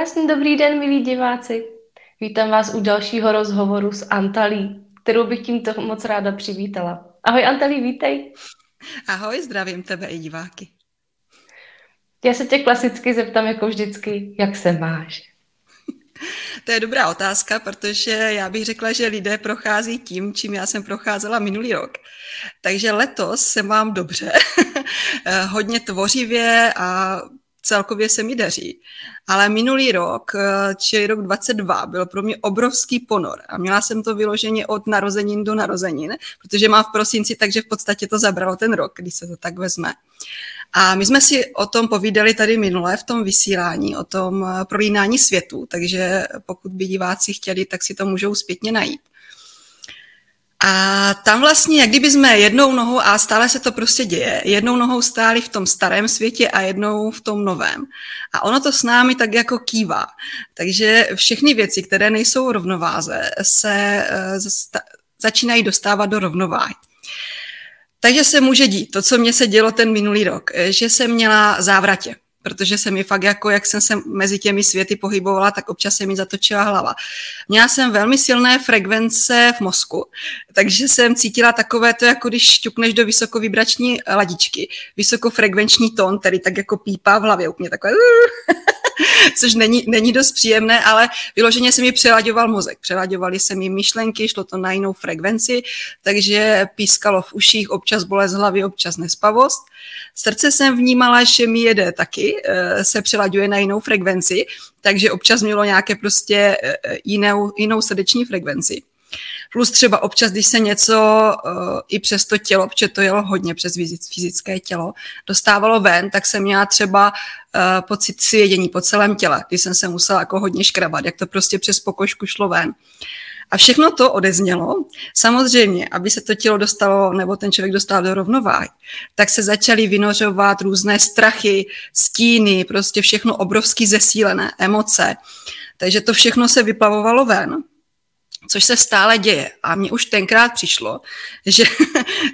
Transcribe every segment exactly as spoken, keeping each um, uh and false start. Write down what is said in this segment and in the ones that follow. Krásný dobrý den, milí diváci. Vítám vás u dalšího rozhovoru s Antalii, kterou bych tímto moc ráda přivítala. Ahoj Antalii, vítej. Ahoj, zdravím tebe i diváky. Já se tě klasicky zeptám jako vždycky, jak se máš? To je dobrá otázka, protože já bych řekla, že lidé prochází tím, čím já jsem procházela minulý rok. Takže letos se mám dobře, hodně tvořivě a celkově se mi daří. Ale minulý rok, čili rok dvacet dva, byl pro mě obrovský ponor a měla jsem to vyloženě od narozenin do narozenin, protože mám v prosinci, takže v podstatě to zabralo ten rok, když se to tak vezme. A my jsme si o tom povídali tady minule v tom vysílání, o tom prolínání světu, takže pokud by diváci chtěli, tak si to můžou zpětně najít. A tam vlastně, jak kdyby jsme jednou nohou, a stále se to prostě děje, jednou nohou stáli v tom starém světě a jednou v tom novém. A ono to s námi tak jako kývá. Takže všechny věci, které nejsou v rovnováze, se začínají dostávat do rovnováhy. Takže se může dít to, co mně se dělo ten minulý rok, že jsem měla závratě. Protože se mi fakt jako, jak jsem se mezi těmi světy pohybovala, tak občas se mi zatočila hlava. Měla jsem velmi silné frekvence v mozku, takže jsem cítila takové to, jako když šťukneš do vysokovibrační ladičky, vysokofrekvenční tón, který tak jako pípá v hlavě úplně takové, což není, není dost příjemné, ale vyloženě se mi přelaďoval mozek, přelaďovaly se mi myšlenky, šlo to na jinou frekvenci, takže pískalo v uších, občas bolest hlavy, občas nespavost. Srdce jsem vnímala, že mi jede taky, se přelaďuje na jinou frekvenci, takže občas mělo nějaké prostě jinou, jinou srdeční frekvenci. Plus třeba občas, když se něco uh, i přes to tělo, protože to jelo hodně přes fyzické tělo, dostávalo ven, tak jsem měla třeba uh, pocit svědění po celém těle, když jsem se musela jako hodně škrabat, jak to prostě přes pokožku šlo ven. A všechno to odeznělo. Samozřejmě, aby se to tělo dostalo, nebo ten člověk dostal do rovnováhy, tak se začaly vynořovat různé strachy, stíny, prostě všechno obrovsky zesílené, emoce. Takže to všechno se vyplavovalo ven. Což se stále děje. A mně už tenkrát přišlo, že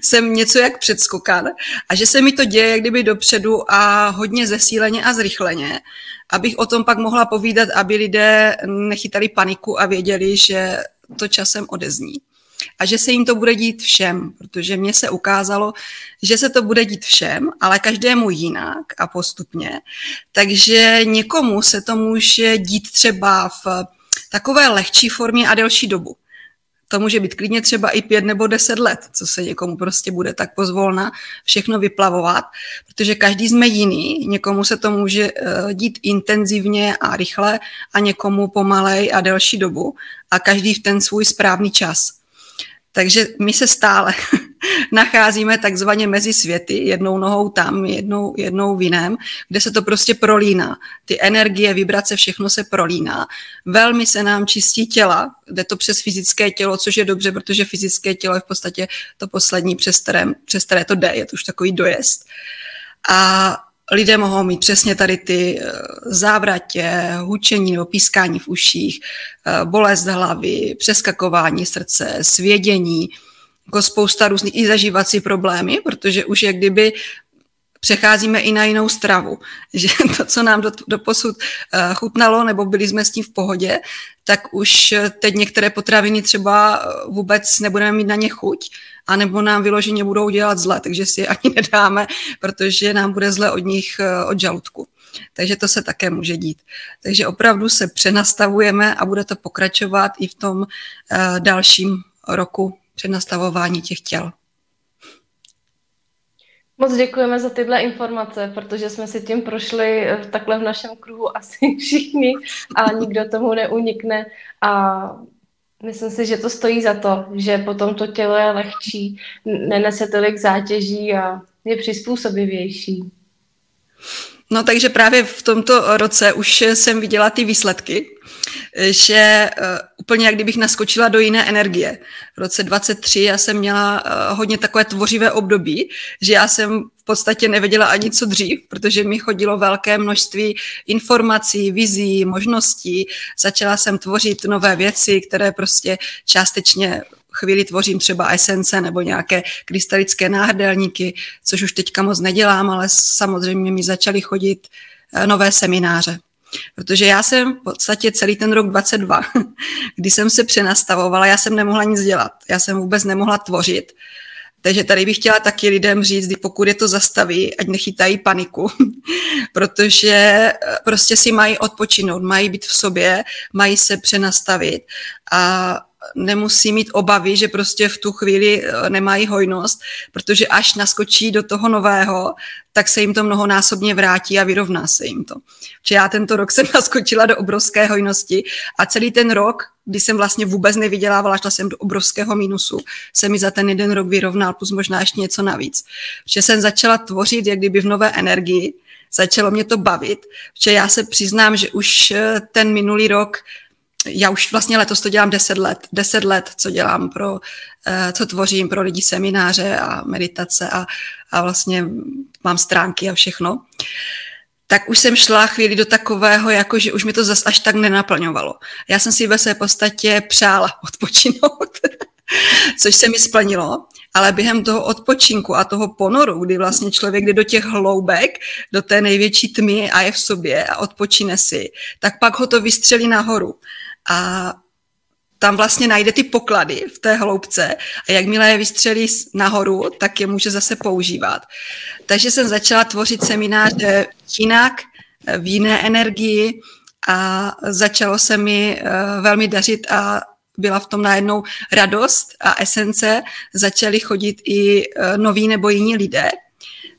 jsem něco jak předskokan a že se mi to děje jak kdyby dopředu a hodně zesíleně a zrychleně, abych o tom pak mohla povídat, aby lidé nechytali paniku a věděli, že to časem odezní. A že se jim to bude dít všem, protože mně se ukázalo, že se to bude dít všem, ale každému jinak a postupně. Takže někomu se to může dít třeba v takové lehčí formě a delší dobu. To může být klidně třeba i pět nebo deset let, co se někomu prostě bude tak pozvolna všechno vyplavovat, protože každý jsme jiný, někomu se to může dít intenzivně a rychle a někomu pomalej a delší dobu a každý v ten svůj správný čas. Takže my se stále nacházíme takzvaně mezi světy, jednou nohou tam, jednou, jednou v jiném, kde se to prostě prolíná. Ty energie, vibrace, všechno se prolíná. Velmi se nám čistí těla, jde to přes fyzické tělo, což je dobře, protože fyzické tělo je v podstatě to poslední, přes které, přes které to jde, je to už takový dojezd. A lidé mohou mít přesně tady ty závratě, hučení nebo pískání v uších, bolest hlavy, přeskakování srdce, svědění, jako spousta různých i zažívací problémy, protože už jak kdyby přecházíme i na jinou stravu. Že to, co nám do, do posud chutnalo, nebo byli jsme s tím v pohodě, tak už teď některé potraviny třeba vůbec nebudeme mít na ně chuť, anebo nám vyloženě budou dělat zle, takže si je ani nedáme, protože nám bude zle od nich, od žaludku. Takže to se také může dít. Takže opravdu se přenastavujeme a bude to pokračovat i v tom dalším roku přenastavování těch těl. Moc děkujeme za tyhle informace, protože jsme si tím prošli takhle v našem kruhu asi všichni a nikdo tomu neunikne a myslím si, že to stojí za to, že potom to tělo je lehčí, nenese tolik zátěží a je přizpůsobivější. No takže právě v tomto roce už jsem viděla ty výsledky, že úplně jak kdybych naskočila do jiné energie. V roce dvacet tři já jsem měla hodně takové tvořivé období, že já jsem v podstatě nevěděla ani co dřív, protože mi chodilo velké množství informací, vizí, možností. Začala jsem tvořit nové věci, které prostě částečně chvíli tvořím třeba esence nebo nějaké krystalické náhrdelníky, což už teďka moc nedělám, ale samozřejmě mi začaly chodit nové semináře. Protože já jsem v podstatě celý ten rok dvacet dva, kdy jsem se přenastavovala, já jsem nemohla nic dělat, já jsem vůbec nemohla tvořit. Takže tady bych chtěla taky lidem říct, pokud je to zastaví, ať nechytají paniku, protože prostě si mají odpočinout, mají být v sobě, mají se přenastavit a nemusí mít obavy, že prostě v tu chvíli nemají hojnost, protože až naskočí do toho nového, tak se jim to mnohonásobně vrátí a vyrovná se jim to. Protože já tento rok jsem naskočila do obrovské hojnosti a celý ten rok, kdy jsem vlastně vůbec nevydělávala, šla jsem do obrovského mínusu, se mi za ten jeden rok vyrovnal, plus možná ještě něco navíc. Protože jsem začala tvořit jak kdyby v nové energii, začalo mě to bavit, protože já se přiznám, že už ten minulý rok, já už vlastně letos to dělám deset let, deset let, co dělám pro, co tvořím pro lidi semináře a meditace a, a vlastně mám stránky a všechno. Tak už jsem šla chvíli do takového, jako že už mi to zas až tak nenaplňovalo. Já jsem si ve své podstatě přála odpočinout, což se mi splnilo, ale během toho odpočinku a toho ponoru, kdy vlastně člověk jde do těch hloubek, do té největší tmy a je v sobě a odpočine si, tak pak ho to vystřelí nahoru. A tam vlastně najde ty poklady v té hloubce a jakmile je vystřelí nahoru, tak je může zase používat. Takže jsem začala tvořit semináře jinak, v jiné energii a začalo se mi velmi dařit a byla v tom najednou radost a esence. Začaly chodit i noví nebo jiní lidé,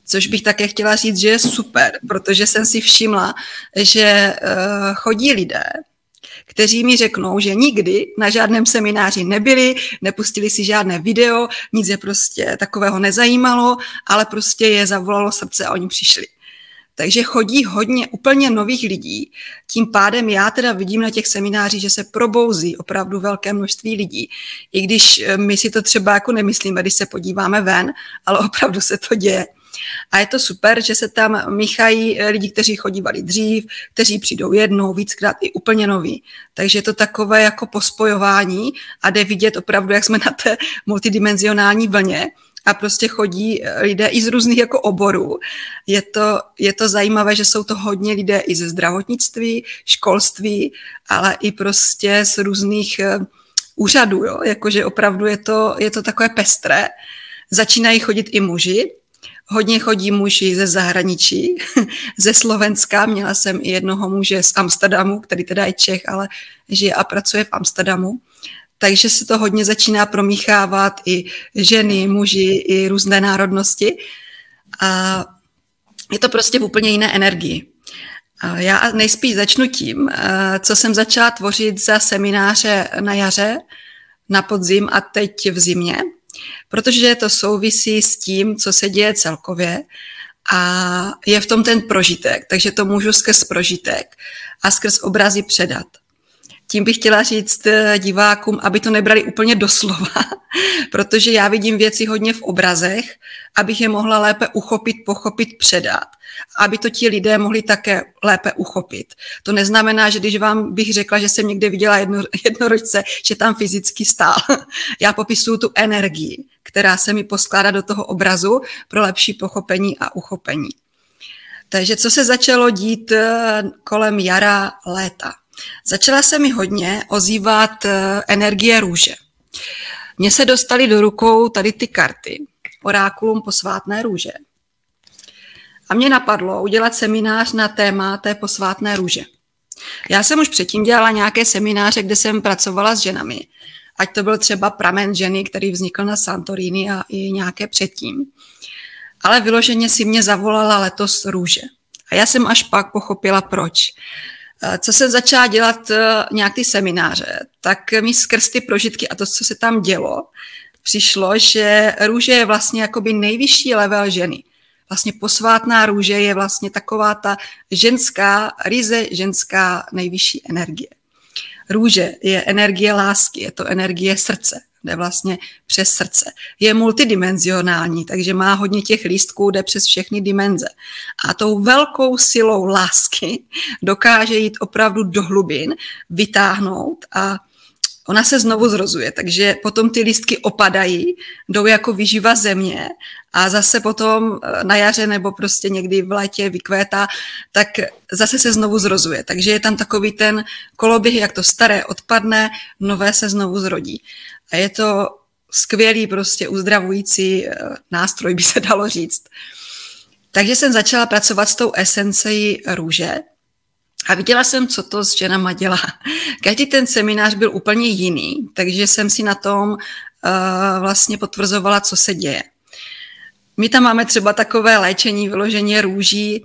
což bych také chtěla říct, že je super, protože jsem si všimla, že chodí lidé, kteří mi řeknou, že nikdy na žádném semináři nebyli, nepustili si žádné video, nic je prostě takového nezajímalo, ale prostě je zavolalo srdce a oni přišli. Takže chodí hodně úplně nových lidí. Tím pádem já teda vidím na těch seminářích, že se probouzí opravdu velké množství lidí. I když my si to třeba jako nemyslíme, když se podíváme ven, ale opravdu se to děje. A je to super, že se tam míchají lidi, kteří chodívali dřív, kteří přijdou jednou, víckrát i úplně noví. Takže je to takové jako pospojování a jde vidět opravdu, jak jsme na té multidimenzionální vlně a prostě chodí lidé i z různých jako oborů. Je to, je to zajímavé, že jsou to hodně lidé i ze zdravotnictví, školství, ale i prostě z různých úřadů, jo? Jakože opravdu je to, je to takové pestré. Začínají chodit i muži. Hodně chodí muži ze zahraničí, ze Slovenska. Měla jsem i jednoho muže z Amsterdamu, který teda je Čech, ale žije a pracuje v Amsterdamu. Takže se to hodně začíná promíchávat i ženy, muži, i různé národnosti. A je to prostě v úplně jiné energii. A já nejspíš začnu tím, co jsem začala tvořit za semináře na jaře, na podzim a teď v zimě. Protože to souvisí s tím, co se děje celkově a je v tom ten prožitek, takže to můžu skrz prožitek a skrz obrazy předat. Tím bych chtěla říct divákům, aby to nebrali úplně doslova, protože já vidím věci hodně v obrazech, abych je mohla lépe uchopit, pochopit, předat, aby to ti lidé mohli také lépe uchopit. To neznamená, že když vám bych řekla, že jsem někde viděla jedno, jednorožce, že tam fyzicky stál. Já popisuju tu energii, která se mi poskládá do toho obrazu pro lepší pochopení a uchopení. Takže co se začalo dít kolem jara, léta? Začala se mi hodně ozývat energie růže. Mně se dostaly do rukou tady ty karty, orákulum posvátné růže. A mě napadlo udělat seminář na téma té posvátné růže. Já jsem už předtím dělala nějaké semináře, kde jsem pracovala s ženami. Ať to byl třeba pramen ženy, který vznikl na Santorini a i nějaké předtím. Ale vyloženě si mě zavolala letos růže. A já jsem až pak pochopila, proč. Co jsem začala dělat nějak ty semináře, tak mi skrz ty prožitky a to, co se tam dělo, přišlo, že růže je vlastně jakoby nejvyšší level ženy. Vlastně posvátná růže je vlastně taková ta ženská, ryze ženská nejvyšší energie. Růže je energie lásky, je to energie srdce, jde vlastně přes srdce. Je multidimenzionální, takže má hodně těch lístků, jde přes všechny dimenze. A tou velkou silou lásky dokáže jít opravdu do hlubin, vytáhnout a ona se znovu zrozuje, takže potom ty lístky opadají, jdou jako výživa země a zase potom na jaře nebo prostě někdy v létě vykvétá, tak zase se znovu zrozuje. Takže je tam takový ten koloběh, jak to staré odpadne, nové se znovu zrodí. A je to skvělý prostě uzdravující nástroj, by se dalo říct. Takže jsem začala pracovat s tou esencí růže a viděla jsem, co to s ženama dělá. Každý ten seminář byl úplně jiný, takže jsem si na tom uh, vlastně potvrzovala, co se děje. My tam máme třeba takové léčení, vyloženě růží,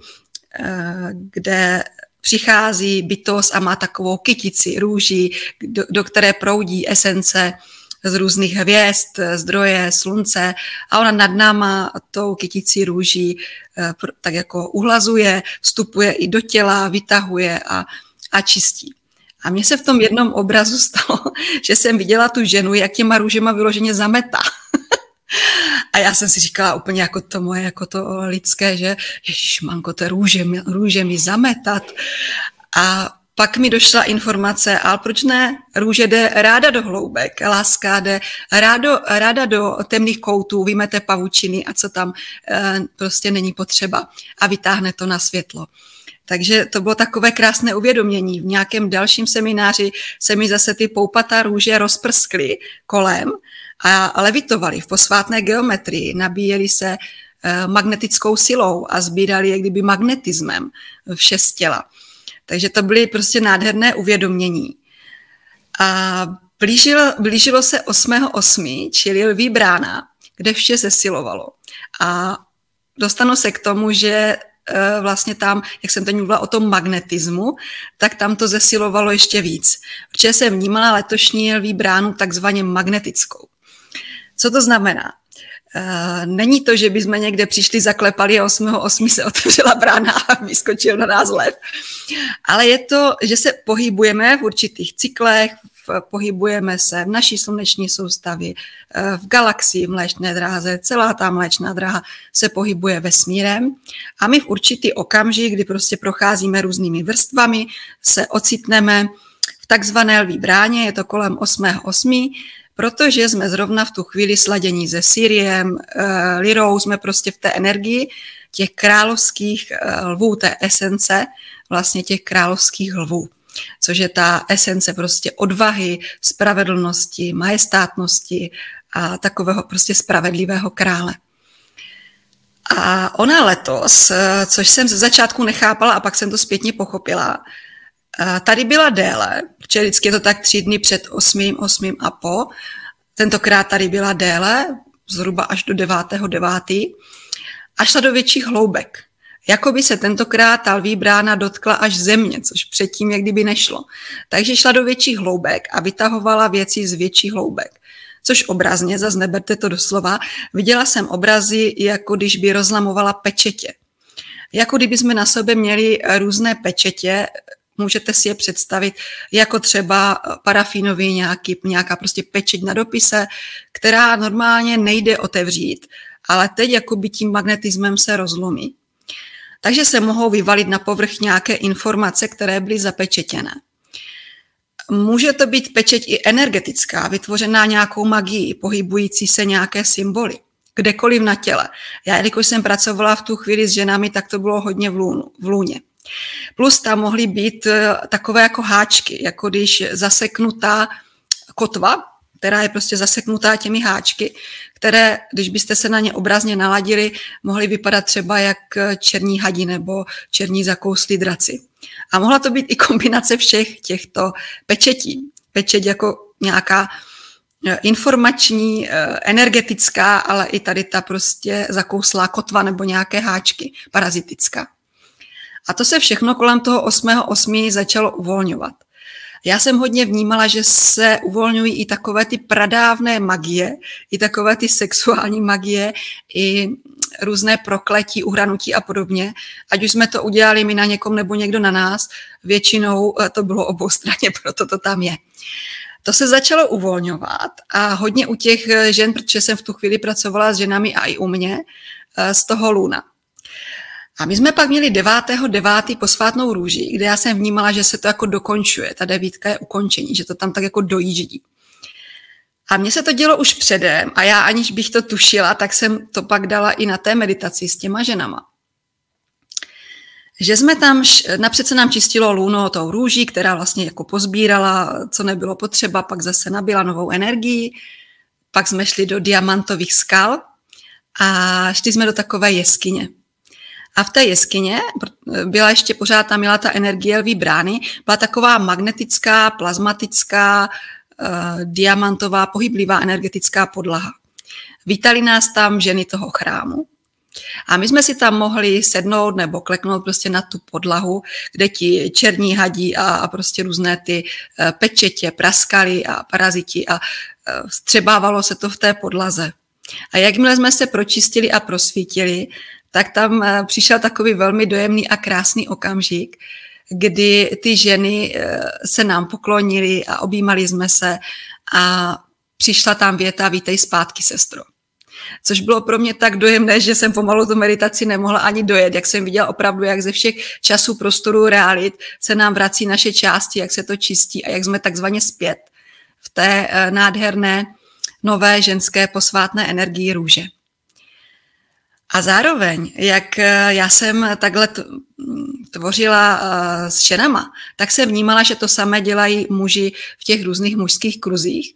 uh, kde přichází bytost a má takovou kytici růží, do, do které proudí esence z různých hvězd, zdroje, slunce a ona nad náma tou kyticí růží tak jako uhlazuje, vstupuje i do těla, vytahuje a, a čistí. A mně se v tom jednom obrazu stalo, že jsem viděla tu ženu, jak těma růžema vyloženě zametá. A já jsem si říkala úplně jako to moje, jako to lidské, že ježišmanko, to růže, růže mi zametat. A pak mi došla informace, ale proč ne, růže jde ráda do hloubek, láska jde rádo, ráda do temných koutů, vymete pavučiny a co tam e, prostě není potřeba a vytáhne to na světlo. Takže to bylo takové krásné uvědomění. V nějakém dalším semináři se mi zase ty poupatá růže rozprskly kolem a levitovaly v posvátné geometrii, nabíjely se e, magnetickou silou a sbírali je kdyby magnetismem vše těla. Takže to byly prostě nádherné uvědomění. A blížilo, blížilo se osmého osmého, čili Lví brána, kde vše zesilovalo. A dostanu se k tomu, že e, vlastně tam, jak jsem teď mluvila o tom magnetismu, tak tam to zesilovalo ještě víc. Protože jsem vnímala letošní Lví bránu takzvaně magnetickou. Co to znamená? Není to, že bychom někde přišli, zaklepali a osmého osmého se otevřela brána a vyskočil na nás lev. Ale je to, že se pohybujeme v určitých cyklech, pohybujeme se v naší sluneční soustavě, v galaxii, v mléčné dráze, celá ta mléčná dráha se pohybuje vesmírem a my v určitý okamžik, kdy prostě procházíme různými vrstvami, se ocitneme v takzvané Lví bráně, je to kolem osmého osmého, protože jsme zrovna v tu chvíli sladění se Siriem, e, Lirou, jsme prostě v té energii těch královských e, lvů, té esence, vlastně těch královských lvů, což je ta esence prostě odvahy, spravedlnosti, majestátnosti a takového prostě spravedlivého krále. A ona letos, e, což jsem ze začátku nechápala a pak jsem to zpětně pochopila, tady byla déle, protože vždycky je to tak tři dny před osmým, osmým a po. Tentokrát tady byla déle, zhruba až do devátého devátý, a šla do větších hloubek. Jakoby se tentokrát ta Lví brána dotkla až země, což předtím jak kdyby nešlo. Takže šla do větších hloubek a vytahovala věci z větších hloubek. Což obrazně, zase neberte to doslova, viděla jsem obrazy, jako když by rozlamovala pečetě. Jako kdyby jsme na sobě měli různé pečetě, můžete si je představit jako třeba parafínový nějaký, nějaká prostě pečeť na dopise, která normálně nejde otevřít, ale teď jakoby tím magnetismem se rozlomí. Takže se mohou vyvalit na povrch nějaké informace, které byly zapečetěné. Může to být pečeť i energetická, vytvořená nějakou magií, pohybující se nějaké symboly, kdekoliv na těle. Já, jelikož jsem pracovala v tu chvíli s ženami, tak to bylo hodně v, lůnu, v lůně. Plus tam mohly být takové jako háčky, jako když zaseknutá kotva, která je prostě zaseknutá těmi háčky, které, když byste se na ně obrazně naladili, mohly vypadat třeba jak černí hadi nebo černí zakouslí draci. A mohla to být i kombinace všech těchto pečetí. Pečeť jako nějaká informační, energetická, ale i tady ta prostě zakouslá kotva nebo nějaké háčky, parazitická. A to se všechno kolem toho osmého osmého začalo uvolňovat. Já jsem hodně vnímala, že se uvolňují i takové ty pradávné magie, i takové ty sexuální magie, i různé prokletí, uhranutí a podobně. Ať už jsme to udělali my na někom nebo někdo na nás, většinou to bylo oboustranně, proto to tam je. To se začalo uvolňovat a hodně u těch žen, protože jsem v tu chvíli pracovala s ženami a i u mě, z toho luna. A my jsme pak měli devátého devátý posvátnou růži, kde já jsem vnímala, že se to jako dokončuje, ta devítka je ukončení, že to tam tak jako dojíždí. A mně se to dělo už předem a já, aniž bych to tušila, tak jsem to pak dala i na té meditaci s těma ženama. Že jsme tam, napřed se nám čistilo lůno tou růží, která vlastně jako pozbírala, co nebylo potřeba, pak zase nabila novou energii, pak jsme šli do diamantových skal a šli jsme do takové jeskyně. A v té jeskyně byla ještě pořád, tam měla ta energie lví brány, byla taková magnetická, plazmatická, eh, diamantová, pohyblivá energetická podlaha. Vítali nás tam ženy toho chrámu. A my jsme si tam mohli sednout nebo kleknout prostě na tu podlahu, kde ti černí hadí a, a prostě různé ty pečetě praskali a paraziti a střebávalo se to v té podlaze. A jakmile jsme se pročistili a prosvítili, tak tam přišel takový velmi dojemný a krásný okamžik, kdy ty ženy se nám poklonily a objímali jsme se a přišla tam věta: vítej zpátky, sestro. Což bylo pro mě tak dojemné, že jsem pomalu tu meditaci nemohla ani dojet, jak jsem viděla opravdu, jak ze všech časů, prostorů, realit se nám vrací naše části, jak se to čistí a jak jsme takzvaně zpět v té nádherné, nové, ženské, posvátné energii růže. A zároveň, jak já jsem takhle tvořila s ženama, tak jsem vnímala, že to samé dělají muži v těch různých mužských kruzích,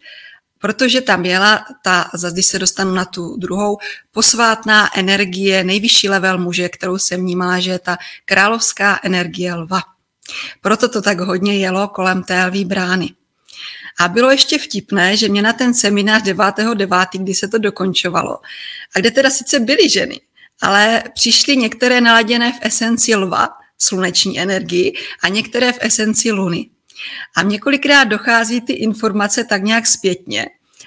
protože tam jela ta, zase když se dostanu na tu druhou, posvátná energie, nejvyšší level muže, kterou jsem vnímala, že je ta královská energie lva. Proto to tak hodně jelo kolem té lví brány. A bylo ještě vtipné, že mě na ten seminář devátého devátého, kdy se to dokončovalo, a kde teda sice byly ženy, ale přišly některé naladěné v esenci lva, sluneční energii, a některé v esenci luny. A několikrát dochází ty informace tak nějak zpětně,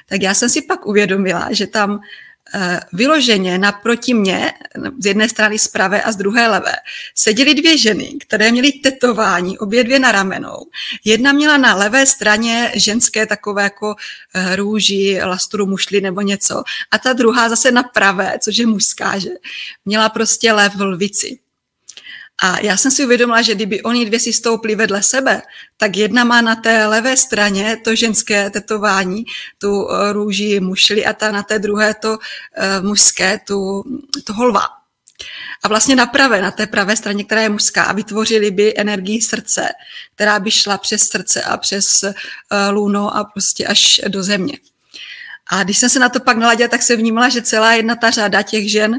tak já jsem si pak uvědomila, že tam e, vyloženě naproti mě, z jedné strany z pravé a z druhé levé, seděly dvě ženy, které měly tetování, obě dvě na ramenou. Jedna měla na levé straně ženské takové jako e, růži, lastru, mušli nebo něco, a ta druhá zase na pravé, což je mužská, že měla prostě lev v lvici. A já jsem si uvědomila, že kdyby oni dvě si stoupli vedle sebe, tak jedna má na té levé straně to ženské tetování, tu růži mušli, a ta na té druhé to uh, mužské, tu, toho lva. A vlastně na pravé, na té pravé straně, která je mužská, a vytvořili by energii srdce, která by šla přes srdce a přes uh, luno a prostě až do země. A když jsem se na to pak naladila, tak jsem vnímala, že celá jedna ta řada těch žen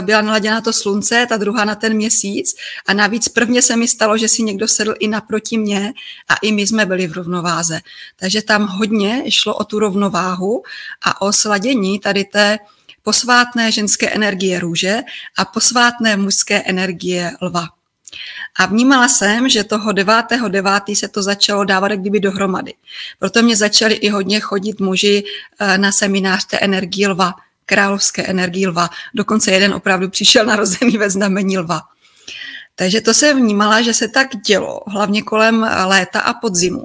byla naladěna na to slunce, ta druhá na ten měsíc, a navíc prvně se mi stalo, že si někdo sedl i naproti mě a i my jsme byli v rovnováze. Takže tam hodně šlo o tu rovnováhu a o sladění tady té posvátné ženské energie růže a posvátné mužské energie lva. A vnímala jsem, že toho devátého devátého se to začalo dávat jak kdyby dohromady. Proto mě začali i hodně chodit muži na seminář té energie lva, královské energii lva. Dokonce jeden opravdu přišel narozený ve znamení lva. Takže to jsem vnímala, že se tak dělo, hlavně kolem léta a podzimu,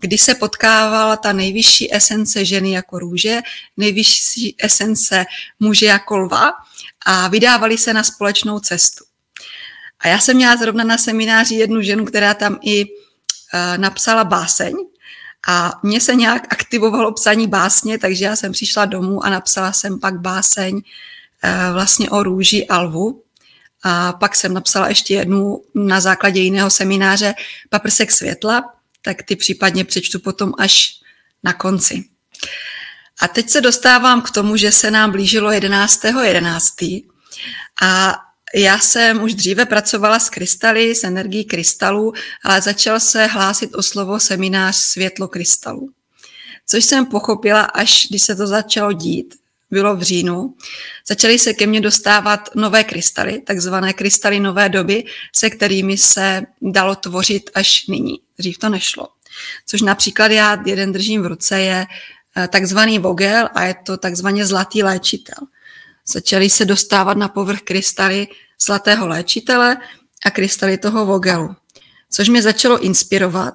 kdy se potkávala ta nejvyšší esence ženy jako růže, nejvyšší esence muže jako lva a vydávali se na společnou cestu. A já jsem měla zrovna na semináři jednu ženu, která tam i napsala báseň, a mně se nějak aktivovalo psaní básně, takže já jsem přišla domů a napsala jsem pak báseň vlastně o růži a lvu. A pak jsem napsala ještě jednu na základě jiného semináře Paprsek světla, tak ty případně přečtu potom až na konci. A teď se dostávám k tomu, že se nám blížilo jedenáctého jedenáctého a já jsem už dříve pracovala s krystaly, s energií krystalů, ale začal se hlásit o slovo seminář světlo krystalů. Což jsem pochopila, až když se to začalo dít, bylo v říjnu, začaly se ke mně dostávat nové krystaly, takzvané krystaly nové doby, se kterými se dalo tvořit až nyní. Dřív to nešlo. Což například já jeden držím v ruce, je takzvaný vogel a je to takzvaně zlatý léčitel. Začaly se dostávat na povrch krystaly zlatého léčitele a krystaly toho vogelu, což mě začalo inspirovat.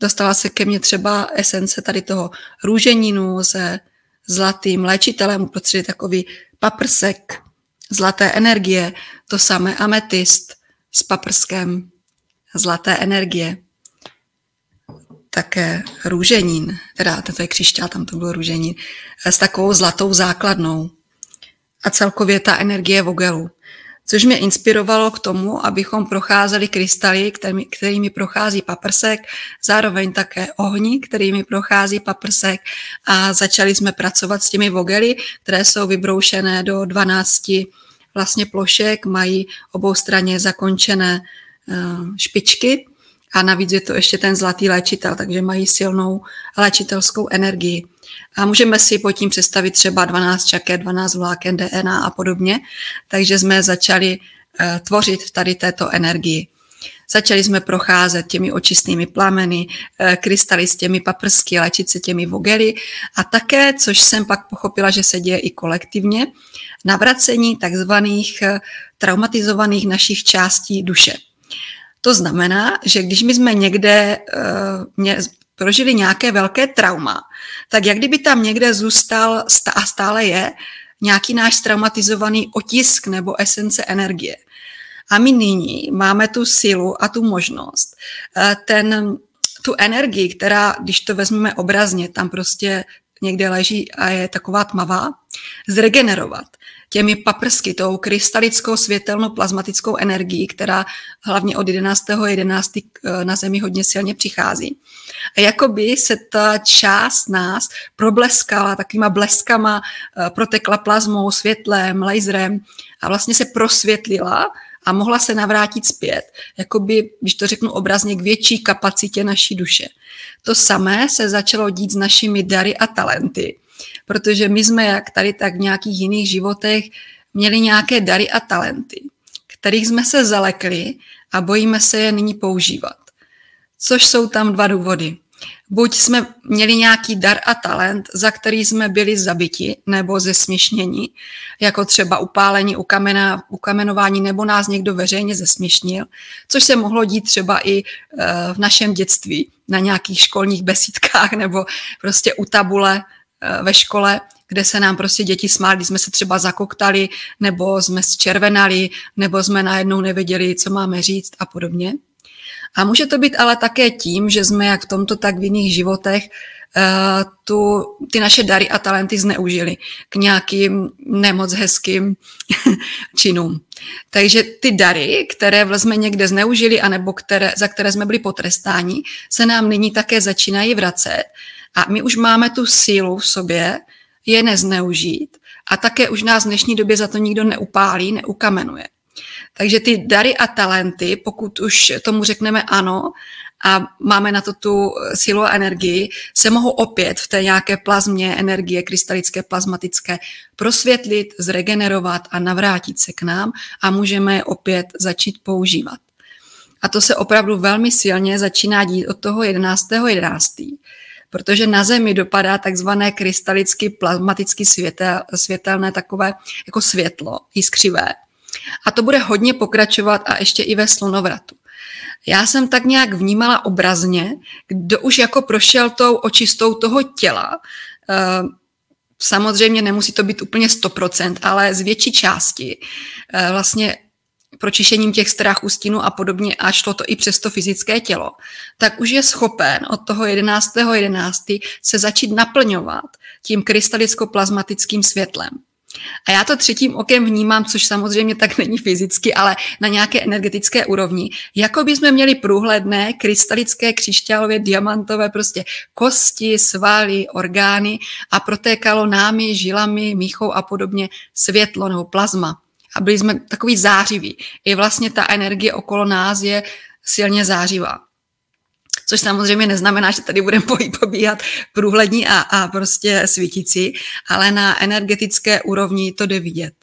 Dostala se ke mně třeba esence tady toho růženinu se zlatým léčitelem, uprostřed takový paprsek zlaté energie, to samé ametyst s paprskem zlaté energie. také růženín, teda to je křišťál, tam to bylo růženín, s takovou zlatou základnou a celkově ta energie vogelu, což mě inspirovalo k tomu, abychom procházeli krystaly, kterými, kterými prochází paprsek, zároveň také ohni, kterými prochází paprsek a začali jsme pracovat s těmi vogely, které jsou vybroušené do dvanácti vlastně plošek, mají oboustranně zakončené špičky a navíc je to ještě ten zlatý léčitel, takže mají silnou léčitelskou energii. A můžeme si pod tím představit třeba dvanáct čaket, dvanáct vláken D N A a podobně, takže jsme začali tvořit tady této energii. Začali jsme procházet těmi očistnými plameny, krystaly s těmi paprsky, léčit se těmi vogely a také, což jsem pak pochopila, že se děje i kolektivně, navracení takzvaných traumatizovaných našich částí duše. To znamená, že když my jsme někde mě, prožili nějaké velké trauma, tak jak kdyby tam někde zůstal a stále je nějaký náš traumatizovaný otisk nebo esence energie. A my nyní máme tu sílu a tu možnost, ten, tu energii, která, když to vezmeme obrazně, tam prostě někde leží a je taková tmavá, zregenerovat těmi paprsky, tou krystalickou světelnou plazmatickou energií, která hlavně od jedenáctého jedenáctého na Zemi hodně silně přichází. A jakoby se ta část nás probleskala takovýma bleskama, protekla plazmou, světlem, laserem a vlastně se prosvětlila a mohla se navrátit zpět, jakoby, když to řeknu obrazně, k větší kapacitě naší duše. To samé se začalo dít s našimi dary a talenty, protože my jsme jak tady, tak v nějakých jiných životech měli nějaké dary a talenty, kterých jsme se zalekli a bojíme se je nyní používat. Což jsou tam dva důvody. Buď jsme měli nějaký dar a talent, za který jsme byli zabiti nebo zesměšněni, jako třeba upálení, ukamena, ukamenování, nebo nás někdo veřejně zesměšnil, což se mohlo dít třeba i v našem dětství, na nějakých školních besídkách nebo prostě u tabule ve škole, kde se nám prostě děti smáli, jsme se třeba zakoktali, nebo jsme zčervenali, nebo jsme najednou nevěděli, co máme říct a podobně. A může to být ale také tím, že jsme jak v tomto, tak v jiných životech tu, ty naše dary a talenty zneužili k nějakým nemoc hezkým činům. Takže ty dary, které jsme někde zneužili, anebo které, za které jsme byli potrestáni, se nám nyní také začínají vracet. A my už máme tu sílu v sobě je nezneužít a také už nás v dnešní době za to nikdo neupálí, neukamenuje. Takže ty dary a talenty, pokud už tomu řekneme ano a máme na to tu sílu a energii, se mohou opět v té nějaké plazmě energie krystalické, plazmatické prosvětlit, zregenerovat a navrátit se k nám a můžeme je opět začít používat. A to se opravdu velmi silně začíná dít od toho jedenáctého jedenáctého protože na Zemi dopadá takzvané krystalicky, plazmaticky světel, světelné takové jako světlo, jiskřivé. A to bude hodně pokračovat a ještě i ve slunovratu. Já jsem tak nějak vnímala obrazně, kdo už jako prošel tou očistou toho těla. Samozřejmě nemusí to být úplně sto procent, ale z větší části vlastně pročištěním těch strachů, stínů a podobně a šlo to i přes to fyzické tělo, tak už je schopen od toho jedenáctého jedenáctého se začít naplňovat tím krystalicko-plazmatickým světlem. A já to třetím okem vnímám, což samozřejmě tak není fyzicky, ale na nějaké energetické úrovni, jako by jsme měli průhledné krystalické, křišťálové, diamantové prostě kosti, svaly, orgány a protékalo námi, žilami, míchou a podobně světlo nebo plazma. A byli jsme takový zářiví. I vlastně ta energie okolo nás je silně zářivá. Což samozřejmě neznamená, že tady budeme pobíhat průhlední a, a prostě svítící, ale na energetické úrovni to jde vidět.